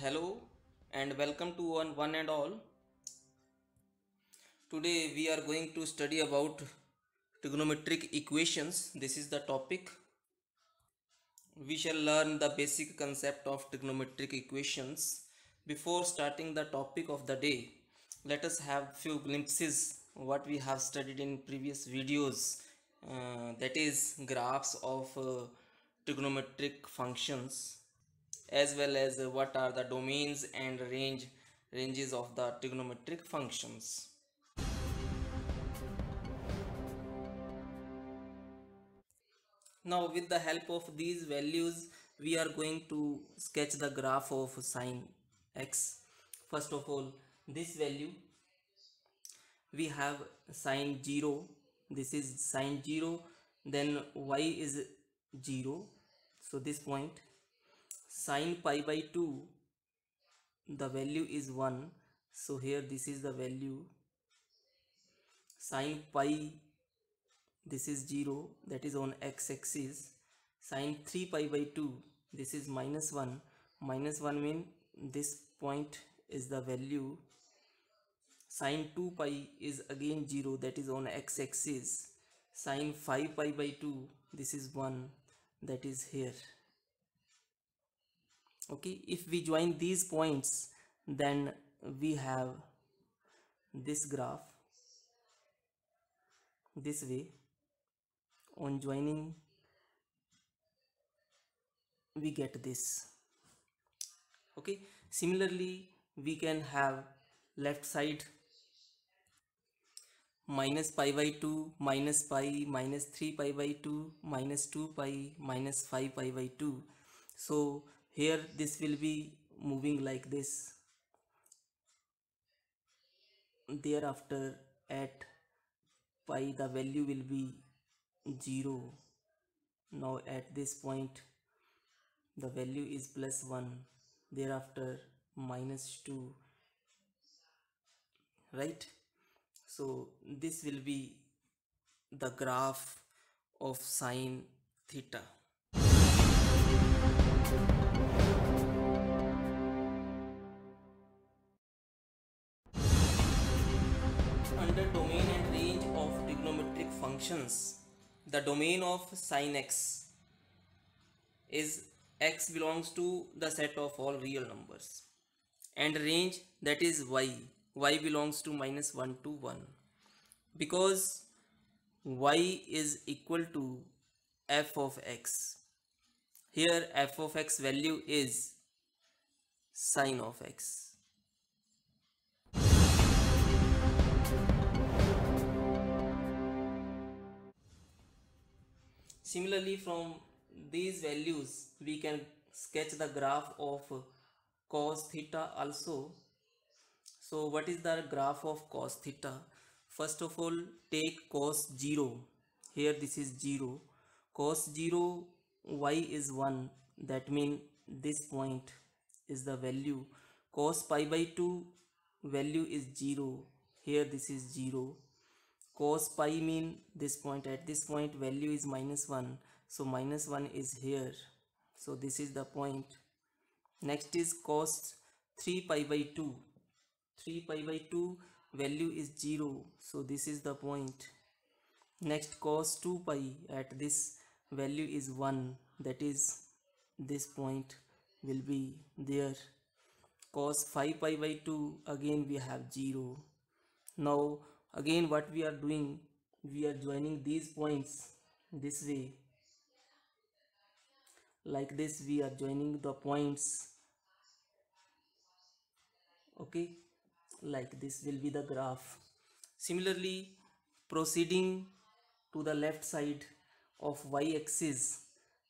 Hello and welcome to one and all. Today we are going to study about trigonometric equations. This is the topic. We shall learn the basic concept of trigonometric equations. Before starting the topic of the day, let us have few glimpses what we have studied in previous videos, that is graphs of trigonometric functions, as well as what are the domains and ranges of the trigonometric functions. Now, with the help of these values, we are going to sketch the graph of sine x. First of all, this value we have sine 0. This is sine 0. Then y is 0. So this point. Sine pi by 2, the value is 1, so here this is the value. Sine pi, this is 0, that is on x-axis. Sine 3 pi by 2, this is minus 1. Minus 1 means this point is the value. Sine 2 pi is again 0, that is on x-axis. Sine 5 pi by 2, this is 1, that is here. Okay, if we join these points, then we have this graph this way. On joining, we get this. Okay, similarly, we can have left side minus pi by 2, minus pi, minus 3 pi by 2, minus 2 pi, minus 5 pi by 2. So here this will be moving like this, thereafter at pi the value will be 0. Now at this point the value is plus 1, thereafter minus 2, right? So this will be the graph of sine theta. Under domain and range of trigonometric functions, the domain of sine x is x belongs to the set of all real numbers, and range, that is y belongs to minus 1 to 1, because y is equal to f of x. Here f of x value is sine of x. Similarly, from these values we can sketch the graph of cos theta also. So what is the graph of cos theta? First of all, take cos 0. Here this is 0. Cos 0, y is 1, that means this point is the value. Cos pi by 2, value is 0. Here this is 0. Cos pi mean this point. At this point value is minus 1, so minus 1 is here. So this is the point. Next is cos 3 pi by 2. 3 pi by 2, value is 0, so this is the point. Next cos 2 pi, at this value is 1, that is this point will be there. Cos 5 pi by 2, again we have 0. Now again what we are doing, we are joining these points this way. Like this we are joining the points. Okay, like this will be the graph. Similarly, proceeding to the left side of y-axis,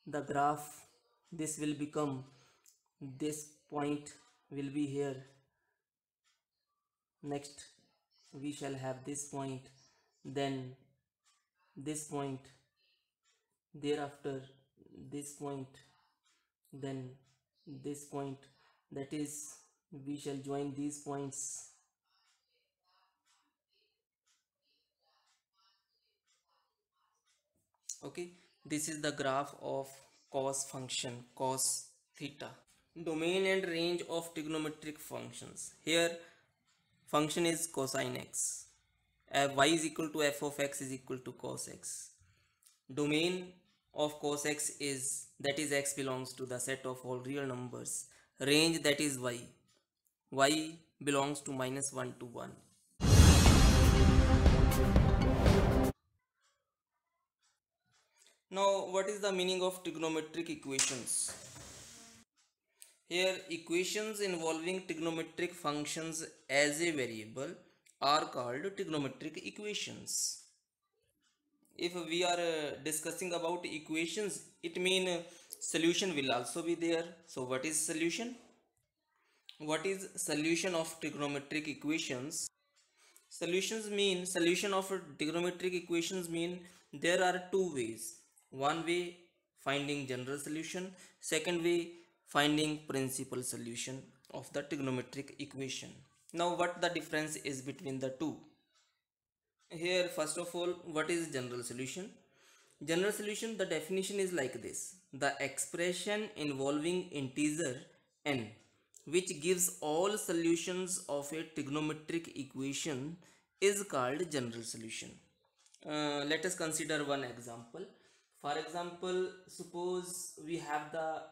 the graph, this will become, this point will be here. Next we shall have this point, then this point, thereafter this point, then this point, that is we shall join these points. Okay, this is the graph of cos function, cos theta. domain and range of trigonometric functions. Here function is cosine x. Y is equal to f of x is equal to cos x. Domain of cos x is, that is, x belongs to the set of all real numbers. Range, that is y. Y belongs to minus 1 to 1. Now, what is the meaning of trigonometric equations? Here, equations involving trigonometric functions as a variable are called trigonometric equations. If we are discussing about equations, it means solution will also be there. So what is solution? What is solution of trigonometric equations? Solution of trigonometric equations mean there are two ways. One way, finding general solution. Second way, finding principal solution of the trigonometric equation. Now what the difference is between the two? Here, first of all, what is general solution? General solution, the definition is like this: the expression involving integer n which gives all solutions of a trigonometric equation is called general solution. Let us consider one example. For example, suppose we have the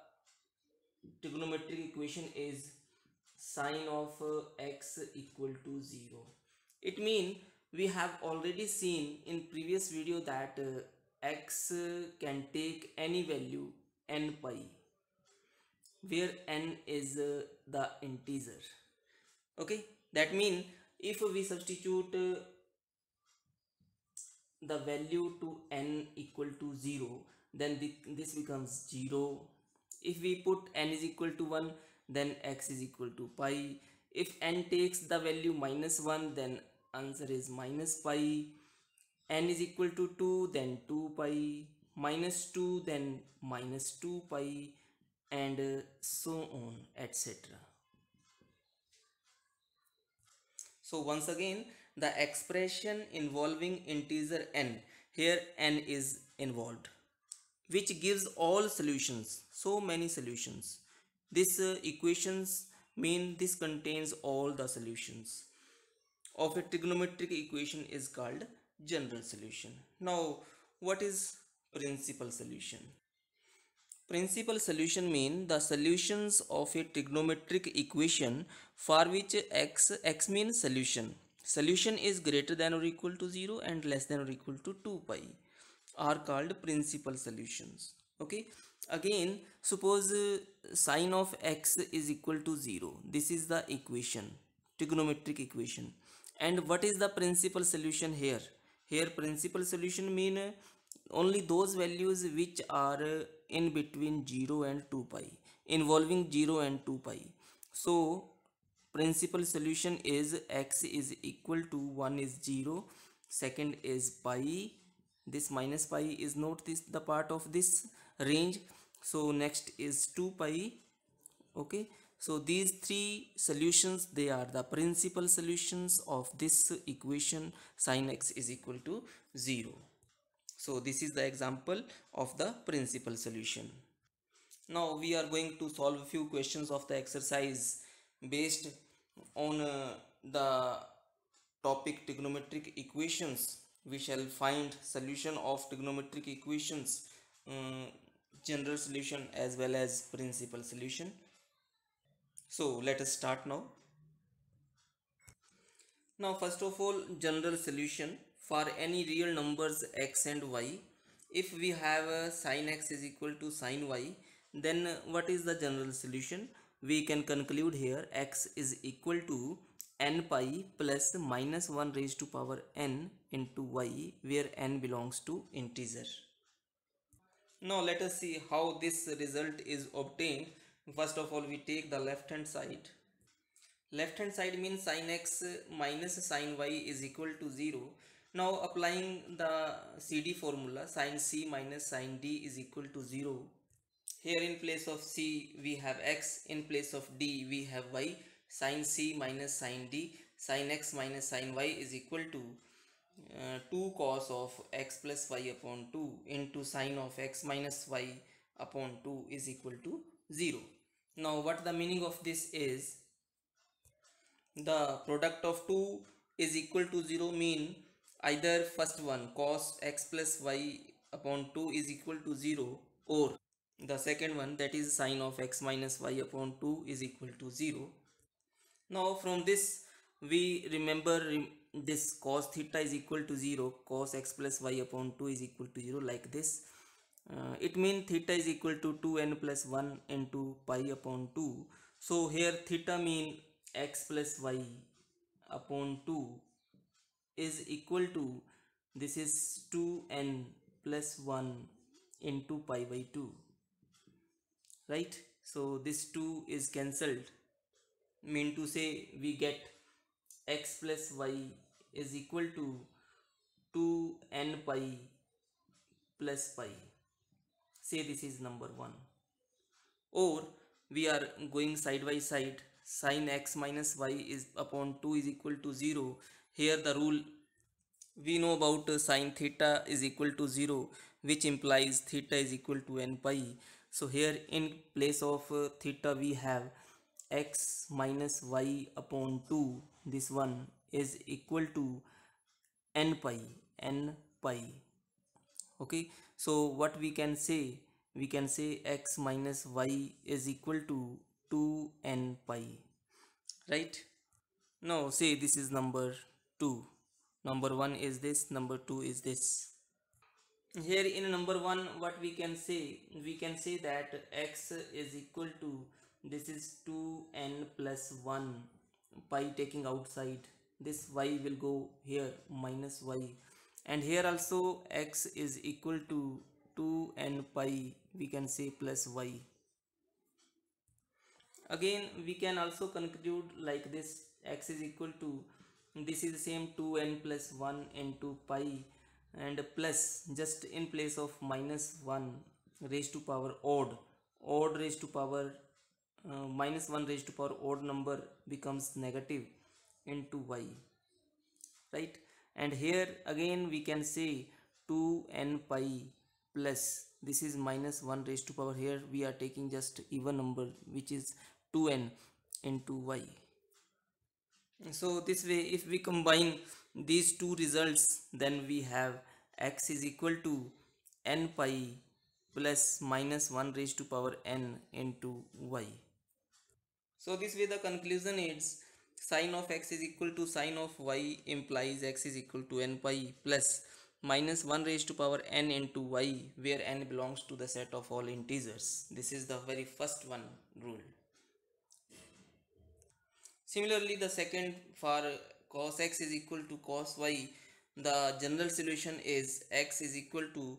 trigonometric equation is sine of x equal to 0. It means we have already seen in previous video that x can take any value n pi, where n is the integer. Okay, that means if we substitute the value to n equal to 0, then this becomes 0. If we put n is equal to 1, then x is equal to pi. If n takes the value minus 1, then answer is minus pi. N is equal to 2, then 2 pi. Minus 2, then minus 2 pi. And so on, etc. So once again, the expression involving integer n. Here n is involved, which gives all solutions. So many solutions. This equations mean this contains all the solutions of a trigonometric equation is called general solution. Now, what is principal solution? Principal solution mean the solutions of a trigonometric equation for which x means solution. Solution is greater than or equal to 0 and less than or equal to 2 pi are called principal solutions. Okay, again, suppose sine of x is equal to 0. This is the equation, trigonometric equation. And what is the principal solution here? Here principal solution mean only those values which are in between 0 and 2 pi, involving 0 and 2 pi. So principal solution is x is equal to 1 is 0, second is pi. This minus pi is not the part of this range. So next is 2 pi. Okay. So these three solutions, they are the principal solutions of this equation sine x is equal to 0. So this is the example of the principal solution. Now we are going to solve a few questions of the exercise based on the topic trigonometric equations. We shall find solution of trigonometric equations, general solution as well as principal solution. So let us start now. Now first of all, general solution for any real numbers x and y. If we have sine x is equal to sine y, then what is the general solution? We can conclude here x is equal to n pi plus minus 1 raised to power n into y, where n belongs to integer. Now let us see how this result is obtained. First of all, we take the left hand side. Left hand side means sin x minus sin y is equal to 0. Now applying the CD formula, sin c minus sin d is equal to 0. Here in place of c we have x, in place of d we have y. Sin c minus sin d, sin x minus sin y is equal to 2 cos of x plus y upon 2 into sin of x minus y upon 2 is equal to 0. Now what the meaning of this is, the product of 2 is equal to 0 mean either first one cos x plus y upon 2 is equal to 0, or the second one, that is sin of x minus y upon 2 is equal to 0. Now from this we remember this cos theta is equal to 0, cos x plus y upon 2 is equal to 0, like this. It means theta is equal to 2n plus 1 into pi upon 2. So here theta mean x plus y upon 2 is equal to, this is 2n plus 1 into pi by 2, right? So this 2 is cancelled, mean to say we get x plus y is equal to 2n pi plus pi. Say this is number 1, or we are going side by side. Sin x minus y is upon 2 is equal to 0. Here the rule we know about, sin theta is equal to 0, which implies theta is equal to n pi. So here in place of theta we have x minus y upon 2, this one is equal to n pi. Okay, so what we can say, we can say x minus y is equal to 2n pi, right? Now say this is number 2. Number 1 is this, number 2 is this. Here in number 1 what we can say, we can say that x is equal to, this is 2n plus 1 pi, taking outside this y will go here, minus y, and here also x is equal to 2n pi, we can say, plus y. Again we can also conclude like this, x is equal to, this is the same 2n plus 1 into pi, and plus just in place of minus 1 raised to power odd raised to power minus 1 raised to power odd number becomes negative into y, right? And here again we can say 2n pi plus, this is minus 1 raised to power, here we are taking just even number which is 2n into y. So this way if we combine these two results, then we have x is equal to n pi plus minus 1 raised to power n into y. So this way the conclusion is, sin of x is equal to sin of y implies x is equal to n pi plus minus 1 raised to power n into y, where n belongs to the set of all integers. This is the very first one rule. Similarly, the second, for cos x is equal to cos y, the general solution is x is equal to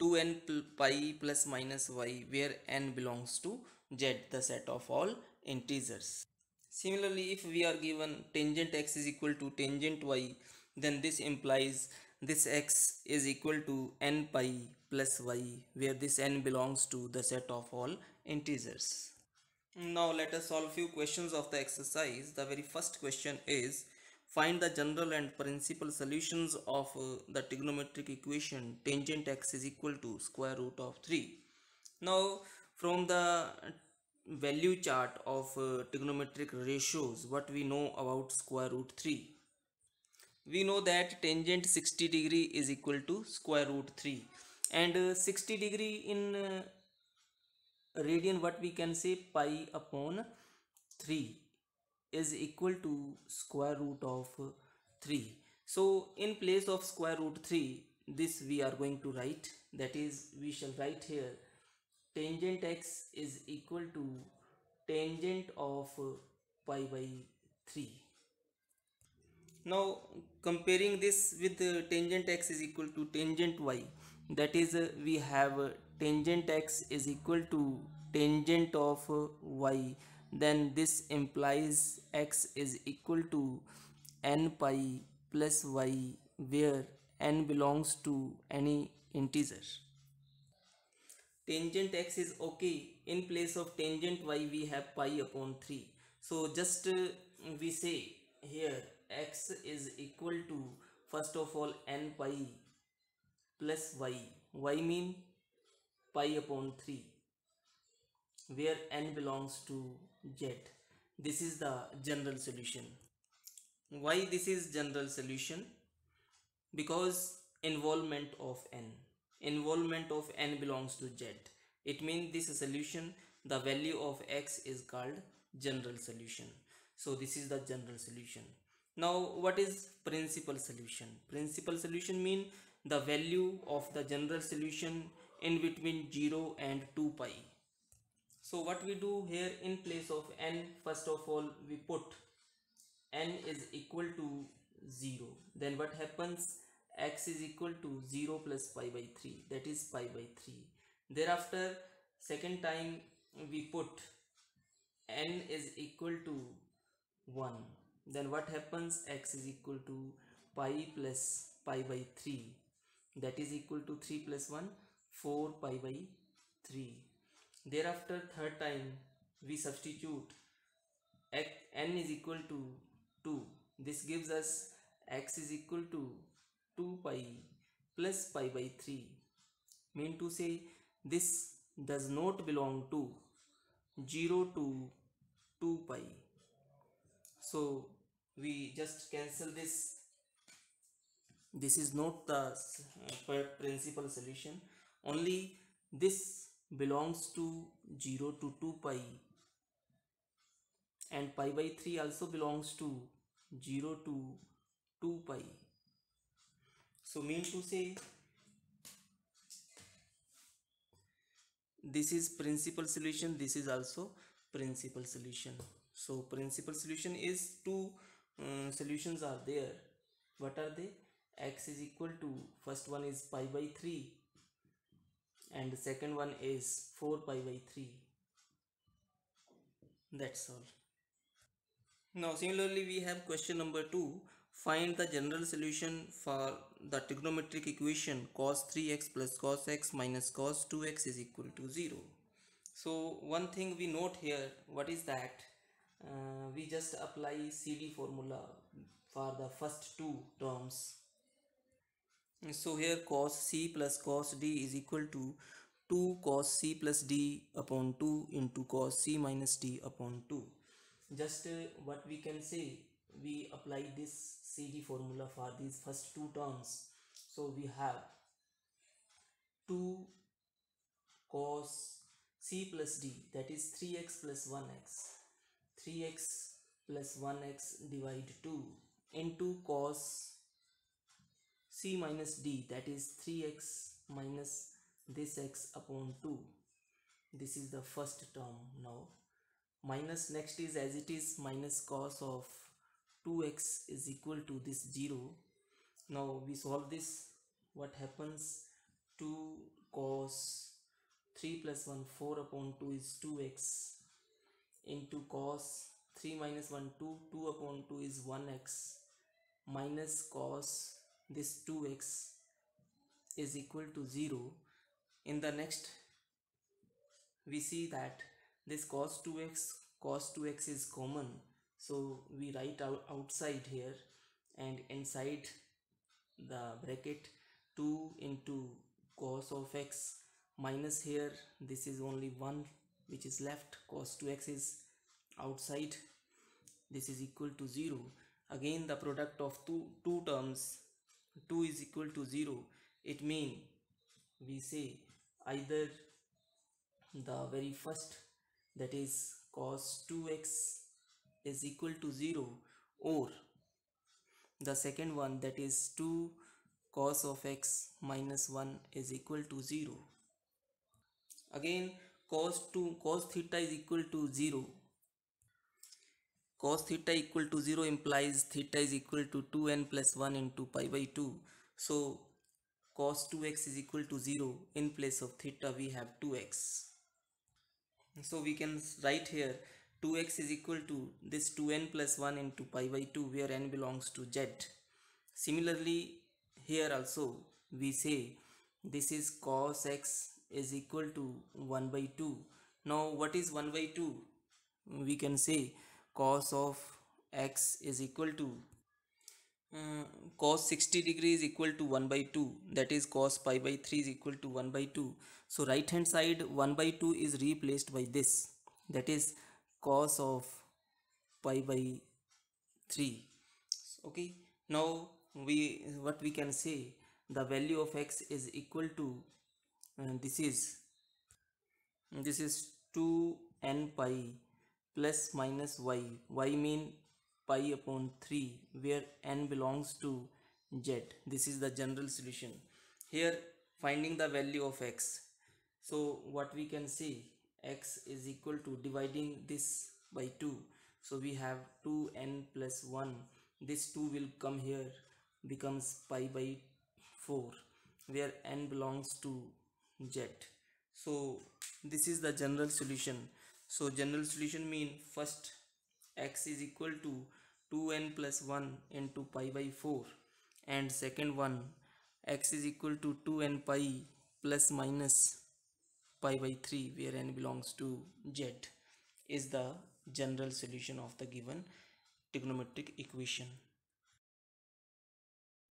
2n pi plus minus y, where n belongs to z, the set of all integers. Similarly, if we are given tangent x is equal to tangent y, then this implies this x is equal to n pi plus y, where this n belongs to the set of all integers. Now let us solve few questions of the exercise. The very first question is, find the general and principal solutions of the trigonometric equation tangent x is equal to square root of 3. Now from the value chart of trigonometric ratios, what we know about square root 3? We know that tangent 60 degree is equal to square root 3, and 60 degree in radian, what we can say, pi upon 3 is equal to square root of 3. So in place of square root 3, this we are going to write, that is we shall write here tangent x is equal to tangent of pi by 3. Now comparing this with tangent x is equal to tangent y, that is we have tangent x is equal to tangent of y, then this implies x is equal to n pi plus y, where n belongs to any integer. Tangent x is okay, in place of tangent y we have pi upon 3. So just we say here x is equal to, first of all, n pi plus y, y mean pi upon 3, where n belongs to z. This is the general solution. Why this is general solution? Because involvement of n. Involvement of n belongs to z. It means this solution, the value of x is called general solution. So this is the general solution. Now what is principal solution? Principal solution means the value of the general solution in between 0 and 2 pi. So what we do here, in place of n, first of all we put n is equal to 0. Then what happens? X is equal to 0 plus pi by 3, that is pi by 3. Thereafter second time we put n is equal to 1. Then what happens? X is equal to pi plus pi by 3, that is equal to 3 plus 1, 4 pi by 3. Thereafter third time we substitute n is equal to 2. This gives us x is equal to 2 pi plus pi by 3. Mean to say this does not belong to 0 to 2 pi. So we just cancel this. This is not the principal solution. Only this belongs to 0 to 2 pi, and pi by 3 also belongs to 0 to 2 pi. So mean to say this is principal solution, this is also principal solution. So principal solution is two solutions are there. What are they? X is equal to, first one is pi by 3 and the second one is 4 pi by 3. That's all. Now similarly we have question number 2. Find the general solution for the trigonometric equation cos 3x plus cos x minus cos 2x is equal to 0. So one thing we note here, what is that? We just apply CD formula for the first two terms. So here cos c plus cos d is equal to 2 cos c plus d upon 2 into cos c minus d upon 2. Just what we can say, we apply this CD formula for these first two terms. So we have 2 cos c plus d, that is 3x plus 1x. 3x plus 1x divide 2 into cos c minus d, that is 3x minus this x upon 2. This is the first term. Now minus next is as it is, minus cos of 2x is equal to this 0. Now we solve this. What happens? 2 cos 3 plus 1 4 upon 2 is 2x into cos 3 minus 1 2 2 upon 2 is 1x minus cos this 2x is equal to 0. In the next we see that this cos 2x is common. So we write outside here, and inside the bracket 2 into cos of x minus here this is only 1 which is left, cos 2x is outside, this is equal to 0. Again the product of two terms 2 is equal to 0. It means we say either the very first, that is cos 2x is equal to 0, or the second one, that is 2 cos of x minus 1 is equal to 0. Again cos theta is equal to 0. Cos theta equal to 0 implies theta is equal to 2n plus 1 into pi by 2. So cos 2x is equal to 0. In place of theta we have 2x. So we can write here 2x is equal to this 2n plus 1 into pi by 2 where n belongs to z. Similarly here also we say this is cos x is equal to 1 by 2. Now what is 1 by 2? We can say cos of x is equal to cos 60 degree is equal to 1 by 2, that is cos pi by 3 is equal to 1 by 2. So right hand side 1 by 2 is replaced by this, that is cos of pi by 3. Okay, now what we can say, the value of x is equal to this is 2n pi plus minus y, y mean pi upon 3, where n belongs to z. This is the general solution. Here finding the value of x, so what we can say, x is equal to dividing this by 2, so we have 2n plus 1, this 2 will come here, becomes pi by 4, where n belongs to z. So this is the general solution. So general solution mean first x is equal to 2n plus 1 into pi by 4, and second one x is equal to 2n pi plus minus pi by 3, where n belongs to z, is the general solution of the given trigonometric equation.